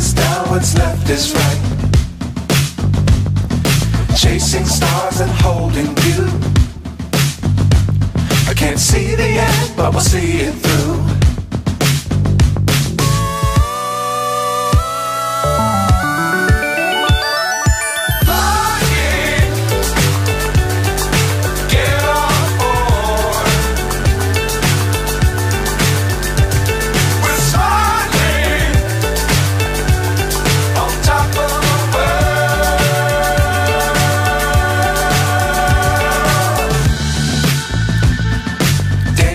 is down, what's left is right. Chasing stars and holding you. I can't see the end, but we'll see it through.